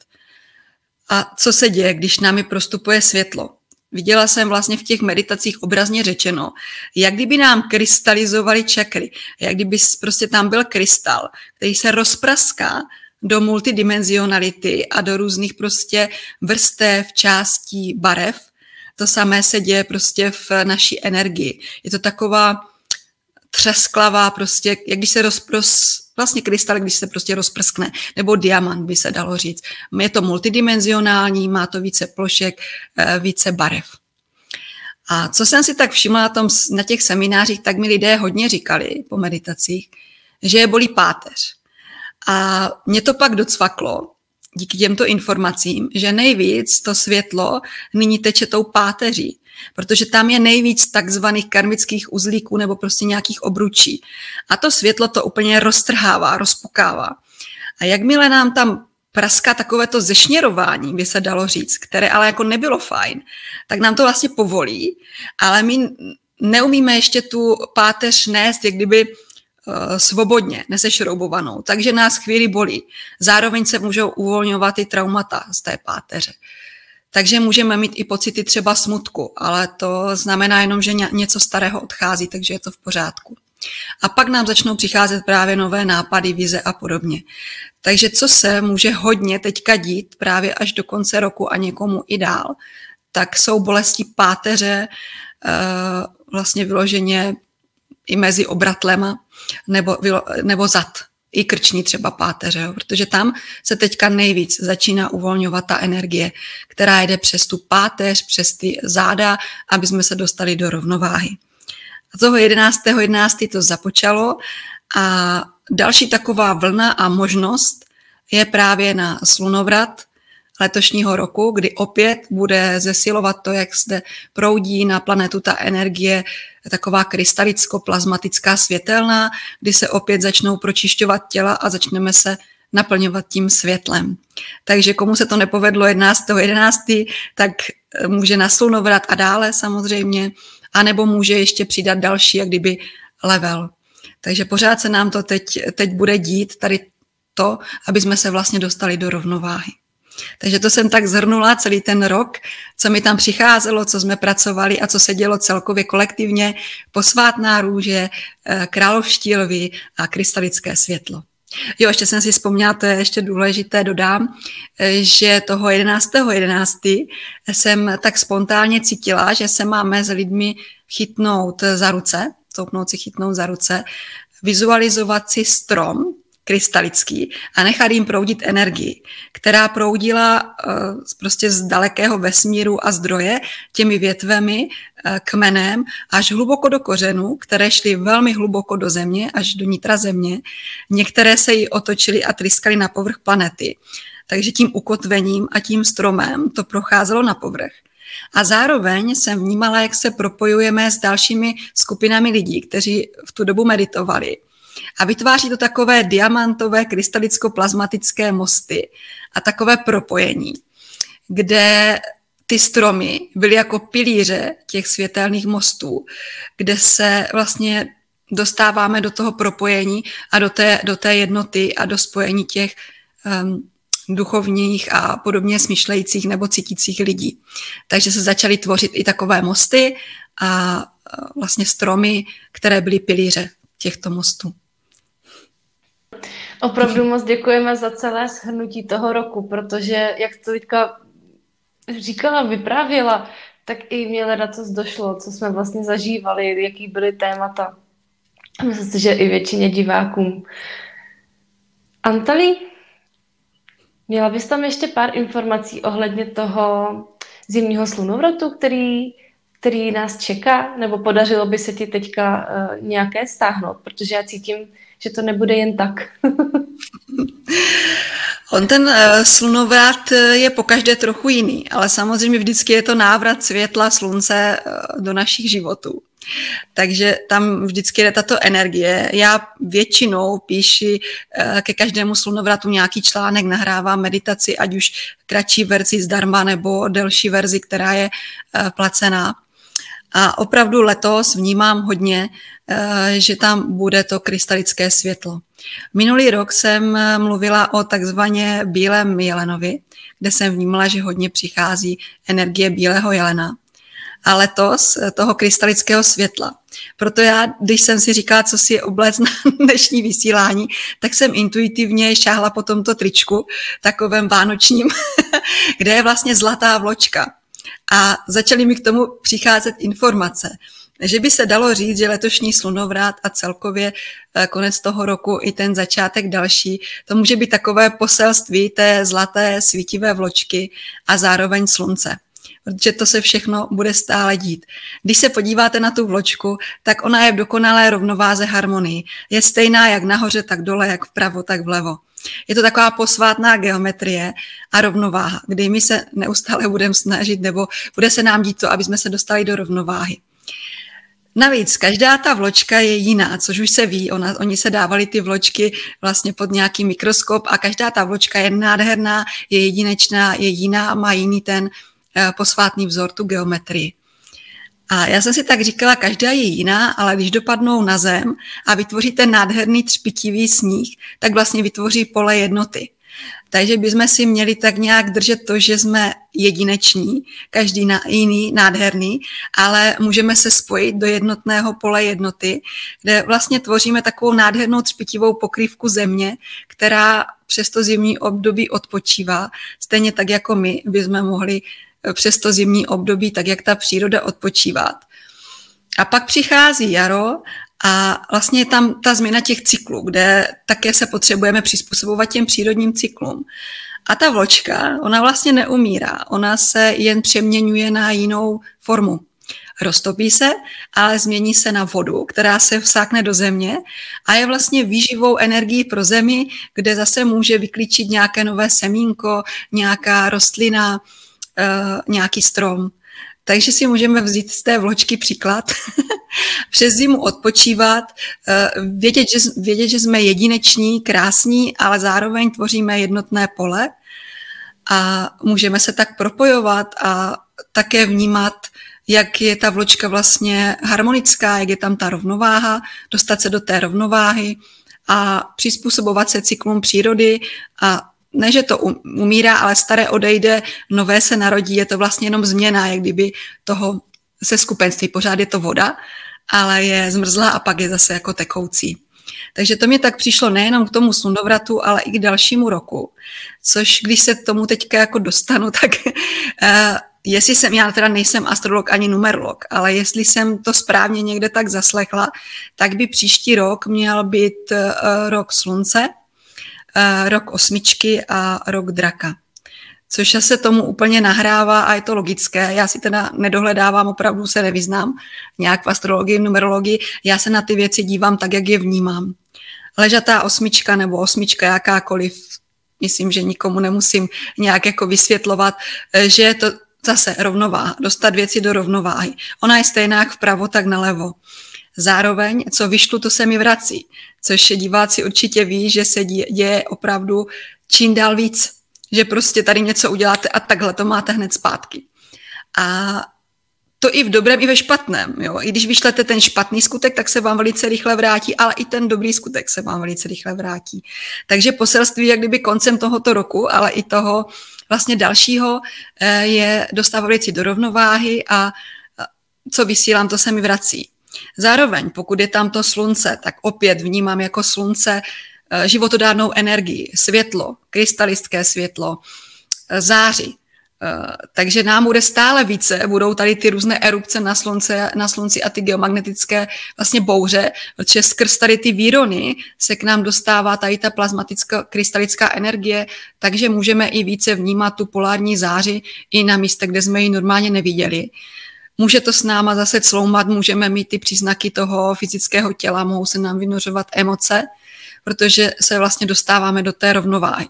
A co se děje, když námi prostupuje světlo? Viděla jsem vlastně v těch meditacích obrazně řečeno, jak kdyby nám krystalizovaly čakry, jak kdyby prostě tam byl krystal, který se rozpraská do multidimenzionality a do různých prostě vrstev, částí, barev. To samé se děje prostě v naší energii. Je to taková třesklavá prostě, jak když se rozpros, vlastně krystal, když se prostě rozprskne, nebo diamant by se dalo říct. Je to multidimenzionální, má to více plošek, více barev. A co jsem si tak všimla na, tom, na těch seminářích, tak mi lidé hodně říkali po meditacích, že je bolí páteř. A mě to pak docvaklo díky těmto informacím, že nejvíc to světlo nyní teče tou páteří, protože tam je nejvíc takzvaných karmických uzlíků nebo prostě nějakých obručí. A to světlo to úplně roztrhává, rozpukává. A jakmile nám tam praská takovéto zešněrování, by se dalo říct, které ale jako nebylo fajn, tak nám to vlastně povolí, ale my neumíme ještě tu páteř nést, jak kdyby svobodně, nesešroubovanou, takže nás chvíli bolí. Zároveň se můžou uvolňovat i traumata z té páteře. Takže můžeme mít i pocity třeba smutku, ale to znamená jenom, že něco starého odchází, takže je to v pořádku. A pak nám začnou přicházet právě nové nápady, vize a podobně. Takže co se může hodně teďka dít právě až do konce roku a někomu i dál, tak jsou bolesti páteře vlastně vyloženě i mezi obratlema nebo, nebo zad, i krční třeba páteře, jo? Protože tam se teďka nejvíc začíná uvolňovat ta energie, která jde přes tu páteř, přes ty záda, aby jsme se dostali do rovnováhy. A toho jedenáctého jedenáctého to započalo a další taková vlna a možnost je právě na slunovrat letošního roku, kdy opět bude zesilovat to, jak zde proudí na planetu ta energie, taková krystalicko-plazmatická světelná, kdy se opět začnou pročišťovat těla a začneme se naplňovat tím světlem. Takže komu se to nepovedlo jedenáctého jedenáctého, tak může na slunovrat a dále samozřejmě, anebo může ještě přidat další, jak kdyby level. Takže pořád se nám to teď, teď bude dít, tady to, aby jsme se vlastně dostali do rovnováhy. Takže to jsem tak zhrnula celý ten rok, co mi tam přicházelo, co jsme pracovali a co se dělo celkově kolektivně, posvátná růže, královští lvi a krystalické světlo. Jo, ještě jsem si vzpomněla, to je ještě důležité, dodám, že toho jedenáctého jedenáctého jsem tak spontánně cítila, že se máme s lidmi chytnout za ruce, stoupnout si chytnout za ruce, vizualizovat si strom krystalický a nechat jim proudit energii, která proudila prostě z dalekého vesmíru a zdroje těmi větvemi, kmenem až hluboko do kořenů, které šly velmi hluboko do země, až do nitra země. Některé se jí otočily a tryskaly na povrch planety. Takže tím ukotvením a tím stromem to procházelo na povrch. A zároveň jsem vnímala, jak se propojujeme s dalšími skupinami lidí, kteří v tu dobu meditovali. A vytváří to takové diamantové, krystalicko-plazmatické mosty a takové propojení, kde ty stromy byly jako pilíře těch světelných mostů, kde se vlastně dostáváme do toho propojení a do té, do té jednoty a do spojení těch um, duchovních a podobně smýšlejících nebo cítících lidí. Takže se začaly tvořit i takové mosty a vlastně stromy, které byly pilíře těchto mostů. Opravdu moc děkujeme za celé shrnutí toho roku, protože, jak to teďka říkala, vyprávěla, tak i mě ledacost došlo, co jsme vlastně zažívali, jaký byly témata. Myslím si, že i většině divákům. Antalii, měla bys tam ještě pár informací ohledně toho zimního slunovratu, který který nás čeká, nebo podařilo by se ti teďka uh, nějaké stáhnout, protože já cítím, že to nebude jen tak. On ten uh, slunovrat je pokaždé trochu jiný, ale samozřejmě vždycky je to návrat světla slunce uh, do našich životů. Takže tam vždycky jde tato energie. Já většinou píši ke každému slunovratu nějaký článek, nahrávám meditaci, ať už kratší verzi zdarma nebo delší verzi, která je placená. A opravdu letos vnímám hodně, že tam bude to krystalické světlo. Minulý rok jsem mluvila o takzvaně bílém jelenovi, kde jsem vnímala, že hodně přichází energie bílého jelena. A letos toho krystalického světla. Proto já, když jsem si říkala, co si je obléct na dnešní vysílání, tak jsem intuitivně šáhla po tomto tričku, takovém vánočním, kde je vlastně zlatá vločka. A začaly mi k tomu přicházet informace, že by se dalo říct, že letošní slunovrat a celkově konec toho roku i ten začátek další, to může být takové poselství té zlaté svítivé vločky a zároveň slunce. protože to se všechno bude stále dít. Když se podíváte na tu vločku, tak ona je v dokonalé rovnováze harmonii. Je stejná jak nahoře, tak dole, jak vpravo, tak vlevo. Je to taková posvátná geometrie a rovnováha, kdy my se neustále budeme snažit, nebo bude se nám dít to, aby jsme se dostali do rovnováhy. Navíc každá ta vločka je jiná, což už se ví, ona, oni se dávali ty vločky vlastně pod nějaký mikroskop a každá ta vločka je nádherná, je jedinečná, je jiná a má jiný ten posvátný vzor, tu geometrii. A já jsem si tak říkala, každá je jiná, ale když dopadnou na zem a vytvoří ten nádherný třpitivý sníh, tak vlastně vytvoří pole jednoty. Takže bychom si měli tak nějak držet to, že jsme jedineční, každý jiný, nádherný, ale můžeme se spojit do jednotného pole jednoty, kde vlastně tvoříme takovou nádhernou třpitivou pokrývku země, která přes to zimní období odpočívá, stejně tak jako my bychom mohli přes to zimní období, tak jak ta příroda odpočívat. A pak přichází jaro a vlastně je tam ta změna těch cyklů, kde také se potřebujeme přizpůsobovat těm přírodním cyklům. A ta vločka, ona vlastně neumírá, ona se jen přeměňuje na jinou formu. Roztopí se, ale změní se na vodu, která se vsákne do země a je vlastně výživou energií pro zemi, kde zase může vyklíčit nějaké nové semínko, nějaká rostlina, nějaký strom. Takže si můžeme vzít z té vločky příklad. Přes zimu odpočívat, vědět že, vědět, že jsme jedineční, krásní, ale zároveň tvoříme jednotné pole a můžeme se tak propojovat a také vnímat, jak je ta vločka vlastně harmonická, jak je tam ta rovnováha, dostat se do té rovnováhy a přizpůsobovat se cyklům přírody a ne, že to umírá, ale staré odejde, nové se narodí, je to vlastně jenom změna, jak kdyby toho se skupenství. Pořád je to voda, ale je zmrzlá a pak je zase jako tekoucí. Takže to mě tak přišlo nejenom k tomu slunovratu, ale i k dalšímu roku. Což když se tomu teďka jako dostanu, tak uh, jestli jsem, já teda nejsem astrolog ani numerolog, ale jestli jsem to správně někde tak zaslechla, tak by příští rok měl být uh, rok slunce, rok osmičky a rok draka. Což se tomu úplně nahrává a je to logické. Já si teda nedohledávám, opravdu se nevyznám nějak v astrologii, v numerologii. Já se na ty věci dívám tak, jak je vnímám. Ležatá osmička nebo osmička jakákoliv, myslím, že nikomu nemusím nějak jako vysvětlovat, že je to zase rovnováha, dostat věci do rovnováhy. Ona je stejná jak vpravo, tak nalevo. Zároveň, co vyšlu, to se mi vrací, což diváci určitě ví, že se děje opravdu čím dál víc, že prostě tady něco uděláte a takhle to máte hned zpátky. A to i v dobrém, i ve špatném. Jo? I když vyšlete ten špatný skutek, tak se vám velice rychle vrátí, ale i ten dobrý skutek se vám velice rychle vrátí. Takže poselství, jak kdyby koncem tohoto roku, ale i toho vlastně dalšího, je dostávat věci do rovnováhy a co vysílám, to se mi vrací. Zároveň, pokud je tam to slunce, tak opět vnímám jako slunce životodárnou energii, světlo, krystalické světlo, záři. Takže nám bude stále více, budou tady ty různé erupce na, slunce, na slunci a ty geomagnetické vlastně bouře, protože skrz tady ty výrony se k nám dostává tady ta plazmatická krystalická energie, takže můžeme i více vnímat tu polární záři i na místech, kde jsme ji normálně neviděli. Může to s náma zase cloumat, můžeme mít ty příznaky toho fyzického těla, mohou se nám vynořovat emoce, protože se vlastně dostáváme do té rovnováhy.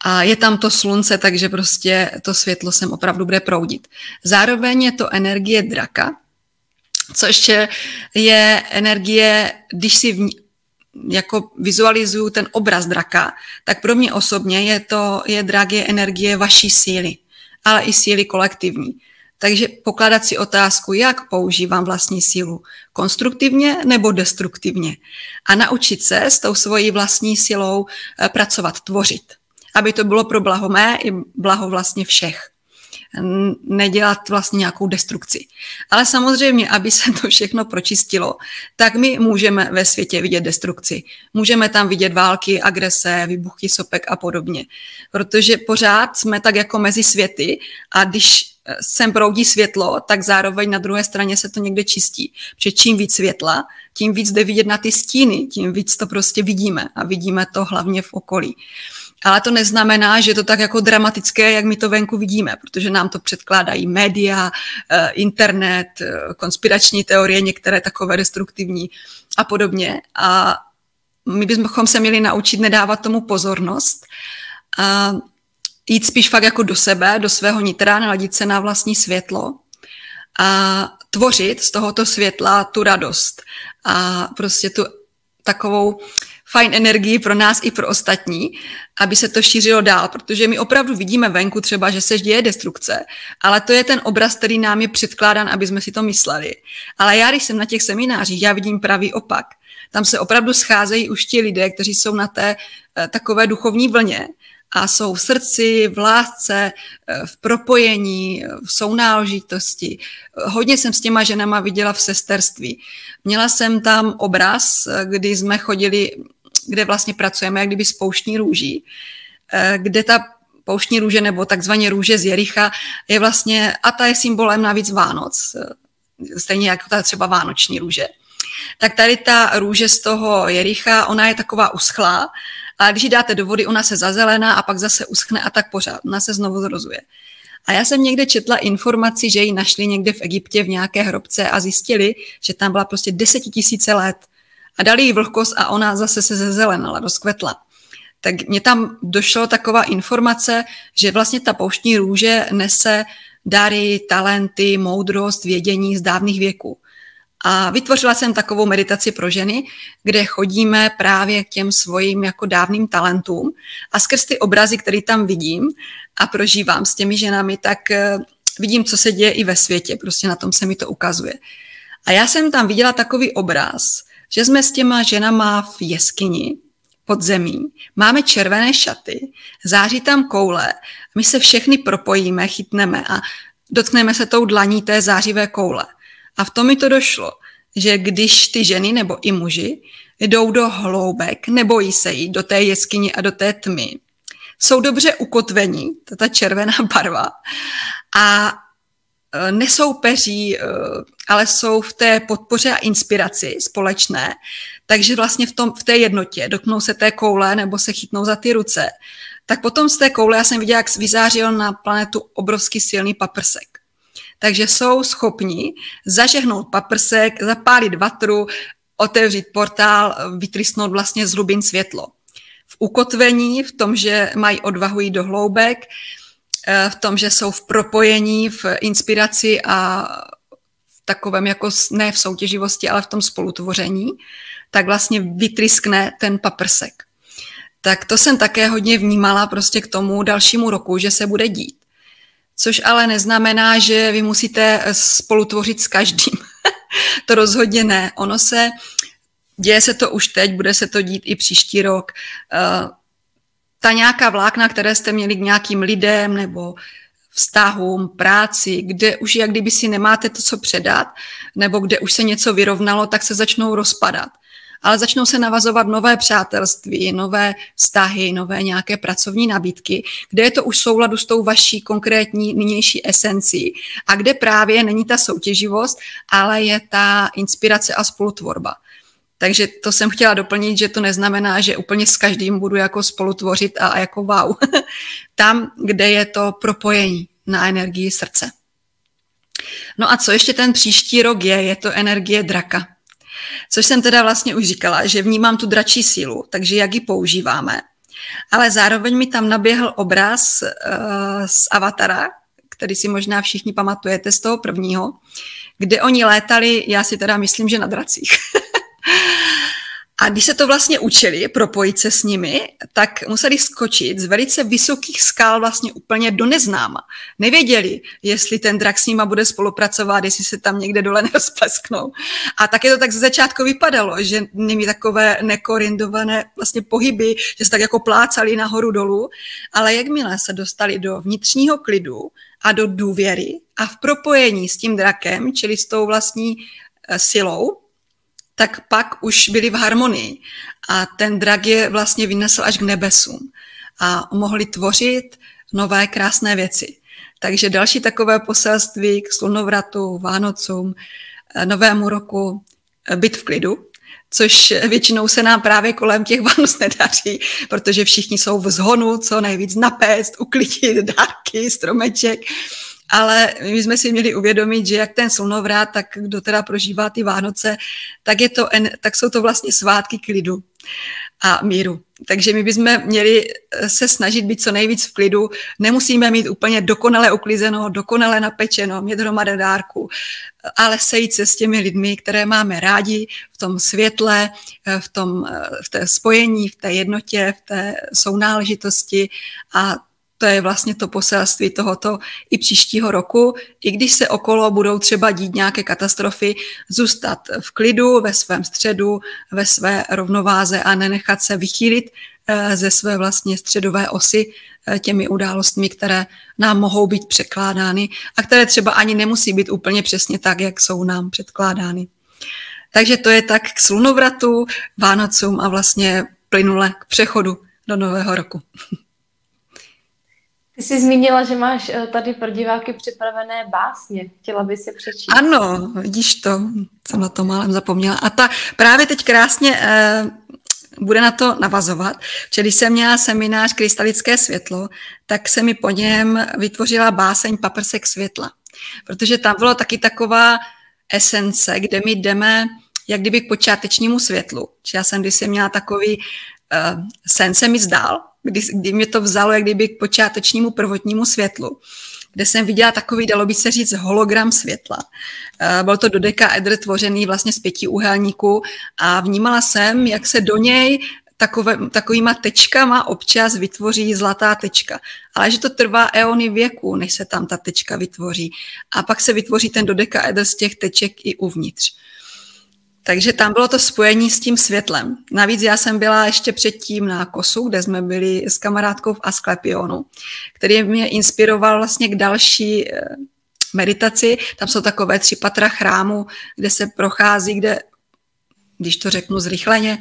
A je tam to slunce, takže prostě to světlo sem opravdu bude proudit. Zároveň je to energie draka, což je energie, když si v, jako vizualizuju ten obraz draka, tak pro mě osobně je to je drak je energie vaší síly, ale i síly kolektivní. Takže pokládat si otázku, jak používám vlastní sílu, konstruktivně nebo destruktivně. A naučit se s tou svojí vlastní silou pracovat, tvořit. Aby to bylo pro blaho mé i blaho vlastně všech. Nedělat vlastně nějakou destrukci. Ale samozřejmě, aby se to všechno pročistilo, tak my můžeme ve světě vidět destrukci. Můžeme tam vidět války, agrese, výbuchy sopek a podobně. Protože pořád jsme tak jako mezi světy a když sem proudí světlo, tak zároveň na druhé straně se to někde čistí. Protože čím víc světla, tím víc jde vidět na ty stíny, tím víc to prostě vidíme a vidíme to hlavně v okolí. Ale to neznamená, že je to tak jako dramatické, jak my to venku vidíme, protože nám to předkládají média, internet, konspirační teorie, některé takové destruktivní a podobně. A my bychom se měli naučit nedávat tomu pozornost a jít spíš fakt jako do sebe, do svého nitra, naladit se na vlastní světlo a tvořit z tohoto světla tu radost a prostě tu takovou fajn energii pro nás i pro ostatní, aby se to šířilo dál, protože my opravdu vidíme venku třeba, že se děje destrukce, ale to je ten obraz, který nám je předkládán, aby jsme si to mysleli. Ale já, když jsem na těch seminářích, já vidím pravý opak. Tam se opravdu scházejí už ti lidé, kteří jsou na té takové duchovní vlně a jsou v srdci, v lásce, v propojení, v sounáležitosti. Hodně jsem s těma ženama viděla v sesterství. Měla jsem tam obraz, kdy jsme chodili, kde vlastně pracujeme, jak kdyby s pouštní růží, kde ta pouštní růže nebo takzvaně růže z Jericha je vlastně, a ta je symbolem navíc Vánoc, stejně jako ta třeba vánoční růže. Tak tady ta růže z toho Jericha, ona je taková uschlá, a když ji dáte do vody, ona se zazelená a pak zase uschne a tak pořád. Ona se znovu zrozuje. A já jsem někde četla informaci, že ji našli někde v Egyptě v nějaké hrobce a zjistili, že tam byla prostě desetitisíce let. A dali jí vlhkost a ona zase se zezelenala, rozkvetla. Tak mě tam došlo taková informace, že vlastně ta pouštní růže nese dary, talenty, moudrost, vědění z dávných věků. A vytvořila jsem takovou meditaci pro ženy, kde chodíme právě k těm svojim jako dávným talentům a skrz ty obrazy, které tam vidím a prožívám s těmi ženami, tak vidím, co se děje i ve světě, prostě na tom se mi to ukazuje. A já jsem tam viděla takový obraz, že jsme s těma ženama v jeskyni pod zemí, máme červené šaty, září tam koule, my se všechny propojíme, chytneme a dotkneme se tou dlaní té zářivé koule. A v tom mi to došlo, že když ty ženy nebo i muži jdou do hloubek, nebojí se jít do té jeskyni a do té tmy, jsou dobře ukotvení, ta červená barva, a nesou peří, ale jsou v té podpoře a inspiraci společné, takže vlastně v, tom, v té jednotě dotknou se té koule nebo se chytnou za ty ruce. Tak potom z té koule já jsem viděla, jak vyzářil na planetu obrovský silný paprsek. Takže jsou schopni zažehnout paprsek, zapálit vatru, otevřít portál, vytrysnout vlastně z hlubin světlo. V ukotvení, v tom, že mají odvahu jít do hloubek, v tom, že jsou v propojení, v inspiraci a v takovém jako ne v soutěživosti, ale v tom spolutvoření, tak vlastně vytryskne ten paprsek. Tak to jsem také hodně vnímala prostě k tomu dalšímu roku, že se bude dít. Což ale neznamená, že vy musíte spolutvořit s každým. To rozhodně ne. Ono se, děje se to už teď, bude se to dít i příští rok. Ta nějaká vlákna, které jste měli k nějakým lidem nebo vztahům, práci, kde už jak kdyby si nemáte to, co předat, nebo kde už se něco vyrovnalo, tak se začnou rozpadat. Ale začnou se navazovat nové přátelství, nové vztahy, nové nějaké pracovní nabídky, kde je to už v souladu s tou vaší konkrétní nynější esencí a kde právě není ta soutěživost, ale je ta inspirace a spolutvorba. Takže to jsem chtěla doplnit, že to neznamená, že úplně s každým budu jako spolutvořit a jako wow. Tam, kde je to propojení na energii srdce. No a co ještě ten příští rok je, je to energie draka. Což jsem teda vlastně už říkala, že vnímám tu dračí sílu, takže jak ji používáme. Ale zároveň mi tam naběhl obraz uh, z Avatara, který si možná všichni pamatujete z toho prvního, kde oni létali, já si teda myslím, že na dracích. A když se to vlastně učili, propojit se s nimi, tak museli skočit z velice vysokých skal vlastně úplně do neznáma. Nevěděli, jestli ten drak s nima bude spolupracovat, jestli se tam někde dole nerozplesknou. A také to tak ze začátku vypadalo, že měli takové nekoordinované vlastně pohyby, že se tak jako plácali nahoru dolů, ale jakmile se dostali do vnitřního klidu a do důvěry a v propojení s tím drakem, čili s tou vlastní silou, tak pak už byli v harmonii a ten drak je vlastně vynesl až k nebesům a mohli tvořit nové krásné věci. Takže další takové poselství k slunovratu, Vánocům, Novému roku, být v klidu, což většinou se nám právě kolem těch Vánoc nedaří, protože všichni jsou v zhonu, co nejvíc napéct, uklidit dárky, stromeček. Ale my jsme si měli uvědomit, že jak ten slunovrat, tak kdo teda prožívá ty Vánoce, tak, je to, tak jsou to vlastně svátky klidu a míru. Takže my bychom měli se snažit být co nejvíc v klidu. Nemusíme mít úplně dokonale uklizeno, dokonale napečeno, mít hromadu dárků, ale sejít se s těmi lidmi, které máme rádi, v tom světle, v, tom, v té spojení, v té jednotě, v té sounáležitosti. A to je vlastně to poselství tohoto i příštího roku. I když se okolo budou třeba dít nějaké katastrofy, zůstat v klidu, ve svém středu, ve své rovnováze a nenechat se vychýlit ze své vlastně středové osy těmi událostmi, které nám mohou být překládány a které třeba ani nemusí být úplně přesně tak, jak jsou nám předkládány. Takže to je tak k slunovratu, Vánocům a vlastně plynule k přechodu do nového roku. Ty jsi zmínila, že máš tady pro diváky připravené básně. Chtěla bys je přečíst? Ano, vidíš to, jsem na to málem zapomněla. A ta právě teď krásně eh, bude na to navazovat. Protože když jsem měla seminář Krystalické světlo, tak se mi po něm vytvořila báseň Paprsek světla. Protože tam bylo taky taková esence, kde my jdeme jak kdyby k počátečnímu světlu. Čiže já jsem když jsem měla takový eh, sen se mi zdál, Kdy, kdy mě to vzalo jak kdyby k počátečnímu prvotnímu světlu, kde jsem viděla takový, dalo by se říct, hologram světla. Byl to dodekaedr tvořený vlastně z pěti úhelníků a vnímala jsem, jak se do něj takové, takovýma tečkama občas vytvoří zlatá tečka. Ale že to trvá eony věků, než se tam ta tečka vytvoří. A pak se vytvoří ten dodekaedr z těch teček i uvnitř. Takže tam bylo to spojení s tím světlem. Navíc já jsem byla ještě předtím na Kosu, kde jsme byli s kamarádkou v Asklepionu, který mě inspiroval vlastně k další meditaci. Tam jsou takové tři patra chrámu, kde se prochází, kde, když to řeknu zrychleně,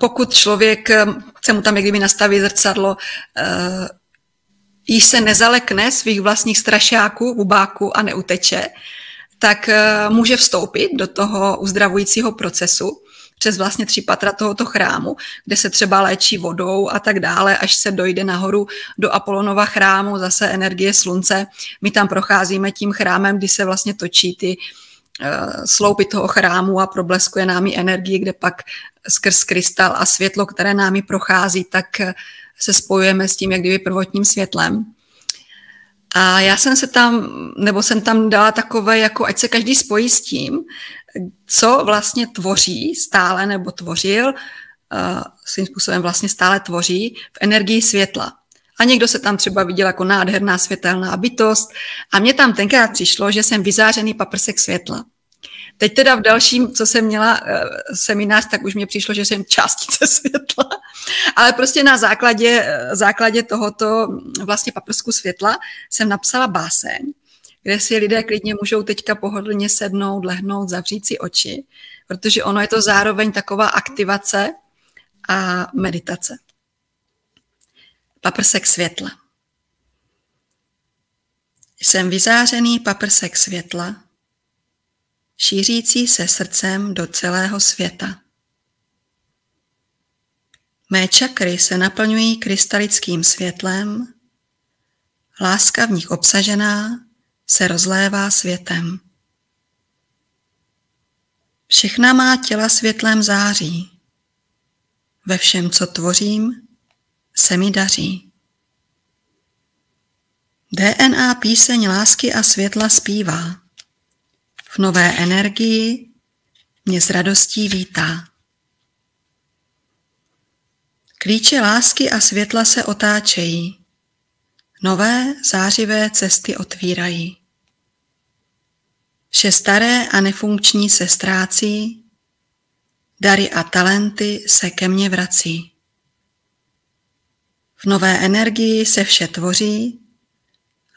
pokud člověk, chce mu tam jak kdyby nastavit zrcadlo, již se nezalekne svých vlastních strašáků, bubáků a neuteče, tak může vstoupit do toho uzdravujícího procesu přes vlastně tři patra tohoto chrámu, kde se třeba léčí vodou a tak dále, až se dojde nahoru do Apollonova chrámu, zase energie slunce. My tam procházíme tím chrámem, kdy se vlastně točí ty sloupy toho chrámu a probleskuje námi energii, kde pak skrz krystal a světlo, které námi prochází, tak se spojujeme s tím jak kdyby prvotním světlem. A já jsem se tam, nebo jsem tam dala takové, jako ať se každý spojí s tím, co vlastně tvoří stále, nebo tvořil, svým způsobem vlastně stále tvoří v energii světla. A někdo se tam třeba viděl jako nádherná světelná bytost a mně tam tenkrát přišlo, že jsem vyzářený paprsek světla. Teď teda v dalším, co jsem měla seminář, tak už mě přišlo, že jsem částice světla, ale prostě na základě, základě tohoto vlastně paprsku světla jsem napsala báseň, kde si lidé klidně můžou teďka pohodlně sednout, lehnout, zavřít si oči, protože ono je to zároveň taková aktivace a meditace. Paprsek světla. Jsem vyzářený paprsek světla, šířící se srdcem do celého světa. Mé čakry se naplňují krystalickým světlem, láska v nich obsažená se rozlévá světem. Všechna má těla světlem září, ve všem, co tvořím, se mi daří. D N A píseň lásky a světla zpívá. V nové energii mě s radostí vítá. Klíče lásky a světla se otáčejí. Nové zářivé cesty otvírají. Vše staré a nefunkční se ztrácí. Dary a talenty se ke mně vrací. V nové energii se vše tvoří.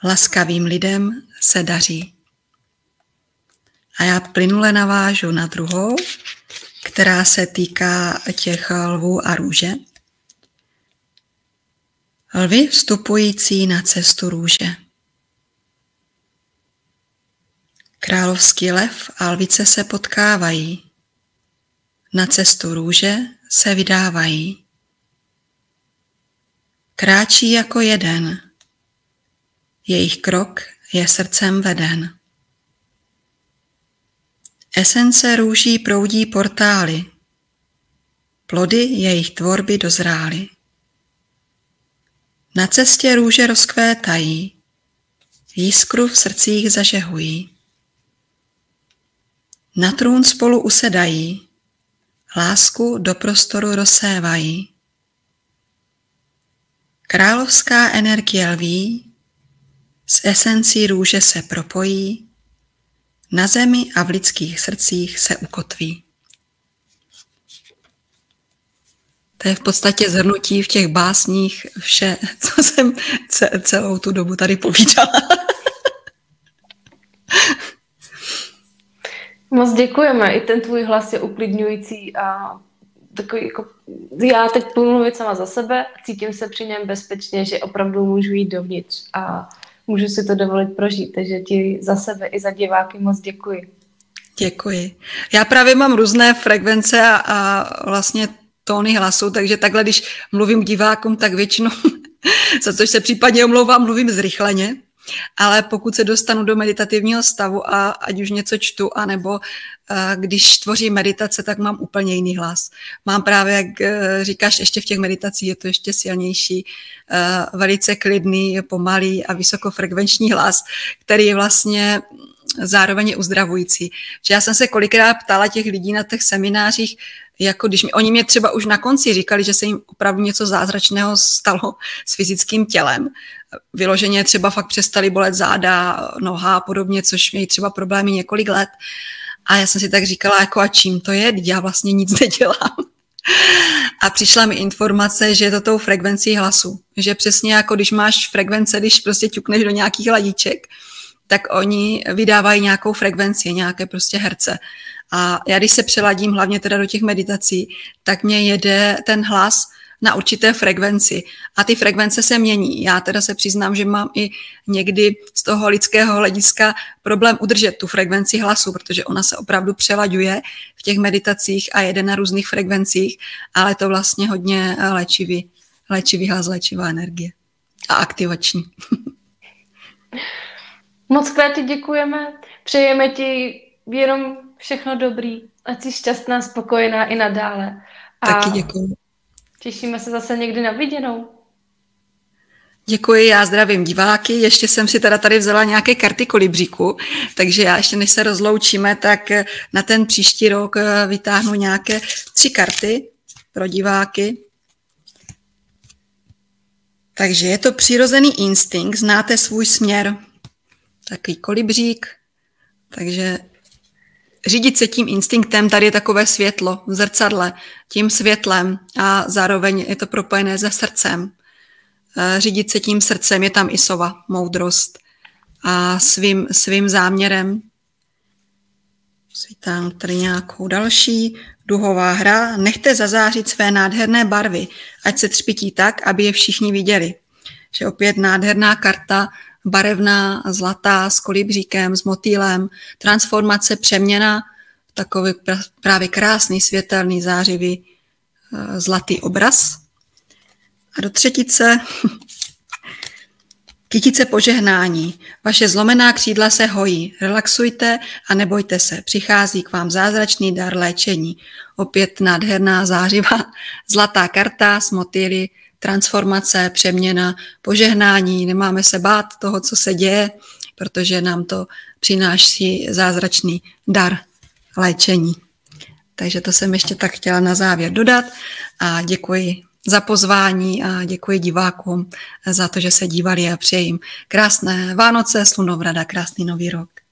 Laskavým lidem se daří. A já plynule navážu na druhou, která se týká těch lvů a růže. Lvy vstupující na cestu růže. Královský lev a lvice se potkávají. Na cestu růže se vydávají. Kráčí jako jeden. Jejich krok je srdcem veden. Esence růží proudí portály. Plody jejich tvorby dozrály. Na cestě růže rozkvétají. Jiskru v srdcích zažehují. Na trůn spolu usedají. Lásku do prostoru rozsévají. Královská energie lví s esencí růže se propojí, na zemi a v lidských srdcích se ukotví. To je v podstatě shrnutí v těch básních vše, co jsem celou tu dobu tady povídala. Moc děkujeme, i ten tvůj hlas je uklidňující a takový jako, já teď budu mluvit sama za sebe, cítím se při něm bezpečně, že opravdu můžu jít dovnitř a můžu si to dovolit prožít, takže ti za sebe i za diváky moc děkuji. Děkuji. Já právě mám různé frekvence a, a vlastně tóny hlasu, takže takhle, když mluvím divákům, tak většinou, za což se případně omlouvám, mluvím zrychleně. Ale pokud se dostanu do meditativního stavu a ať už něco čtu, anebo když tvořím meditace, tak mám úplně jiný hlas. Mám právě, jak říkáš, ještě v těch meditacích je to ještě silnější, velice klidný, pomalý a vysokofrekvenční hlas, který je vlastně zároveň je uzdravující. Že já jsem se kolikrát ptala těch lidí na těch seminářích, jako když mi, oni mě třeba už na konci říkali, že se jim opravdu něco zázračného stalo s fyzickým tělem. Vyloženě třeba fakt přestali bolet záda, noha a podobně, což měli třeba problémy několik let. A já jsem si tak říkala, jako a čím to je? Já vlastně nic nedělám. A přišla mi informace, že je to tou frekvencí hlasu. Že přesně jako když máš frekvence, když prostě ťukneš do nějakých ladíček, tak oni vydávají nějakou frekvenci, nějaké prostě herce. A já když se přeladím hlavně teda do těch meditací, tak mě jede ten hlas na určité frekvenci. A ty frekvence se mění. Já teda se přiznám, že mám i někdy z toho lidského hlediska problém udržet tu frekvenci hlasu, protože ona se opravdu přelaďuje v těch meditacích a jede na různých frekvencích, ale to vlastně hodně léčivý, léčivý hlas, léčivá energie a aktivační. Moc krát ti děkujeme, přejeme ti jenom všechno dobrý, ať jsi šťastná, spokojená i nadále. A taky děkuji. Těšíme se zase někdy na viděnou. Děkuji, já zdravím diváky, ještě jsem si teda tady vzala nějaké karty kolibříku, takže já ještě než se rozloučíme, tak na ten příští rok vytáhnu nějaké tři karty pro diváky. Takže je to přirozený instinkt, znáte svůj směr. Takový kolibřík, takže řídit se tím instinktem, tady je takové světlo v zrcadle, tím světlem a zároveň je to propojené se srdcem. Řídit se tím srdcem, je tam i sova, moudrost a svým, svým záměrem. Svítám tady nějakou další duhová hra. Nechte zazářit své nádherné barvy, ať se třpytí tak, aby je všichni viděli. Že opět nádherná karta, barevná, zlatá, s kolibříkem, s motýlem, transformace, přeměna, takový právě krásný, světelný, zářivý, zlatý obraz. A do třetice, kytice požehnání. Vaše zlomená křídla se hojí, relaxujte a nebojte se, přichází k vám zázračný dar léčení. Opět nádherná, zářivá, zlatá karta s motýly, transformace, přeměna, požehnání, nemáme se bát toho, co se děje, protože nám to přináší zázračný dar léčení. Takže to jsem ještě tak chtěla na závěr dodat a děkuji za pozvání a děkuji divákům za to, že se dívali a přeji jim krásné Vánoce, slunovrada, krásný nový rok.